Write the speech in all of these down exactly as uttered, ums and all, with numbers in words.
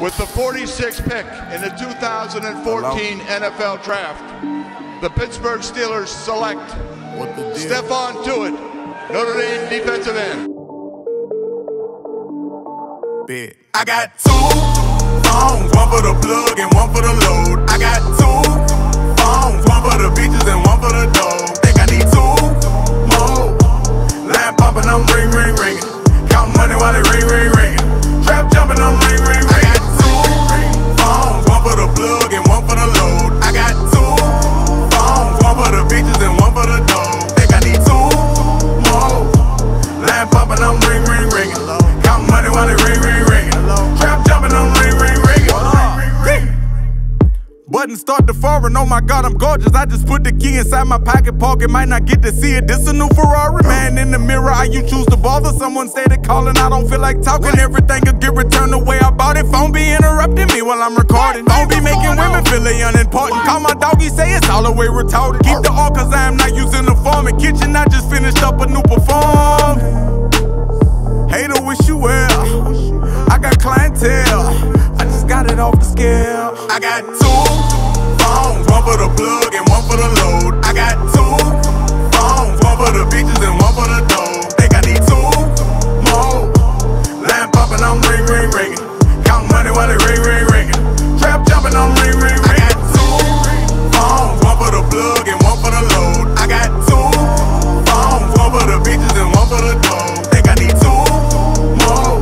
With the forty-sixth pick in the two thousand fourteen N F L Draft, the Pittsburgh Steelers select Stephon Tuitt, Notre Dame defensive end. I got two phones, one for the plug and one for the load. I got two phones, one for the beaches and one for the dough. Think I need two more. Line popping, I'm ring, ring, ringing. Count money while they ring, ring, ringing. Trap jumping, I'm ring, ring, ringing. Start the foreign, oh my god, I'm gorgeous. I just put the key inside my pocket pocket, might not get to see it. This a new Ferrari, man in the mirror, how you choose to bother? Someone say they calling, I don't feel like talking. Everything will get returned the way I bought it. Phone be interrupting me while I'm recording. Phone be making women feel they unimportant. Call my doggy, say it's all the way retarded. Keep the all cause I am not using the form. In kitchen, I just finished up a new perform. Hater, wish you well. I got clientele, I just got it off the scale. I got two. One for the plug and one for the load. I got two phones, one for the beaches and one for the dough. Think I need two more. Line popping, I'm ring, ring, ringing. Count money while they ring, ring, ringing. Trap jumping, I'm ring, ring, ringing. I got two phones, one for the plug and one for the load. I got two phones, one for the beaches and one for the dough. Think I need two more.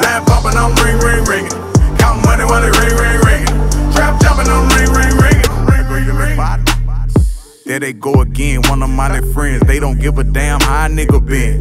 Line popping, I'm ring, ring, ringing. Count money while they ring, ring, ringing. Trap jumping, I'm ring, ring, ringing. There they go again, one of my friends. They don't give a damn how a nigga been.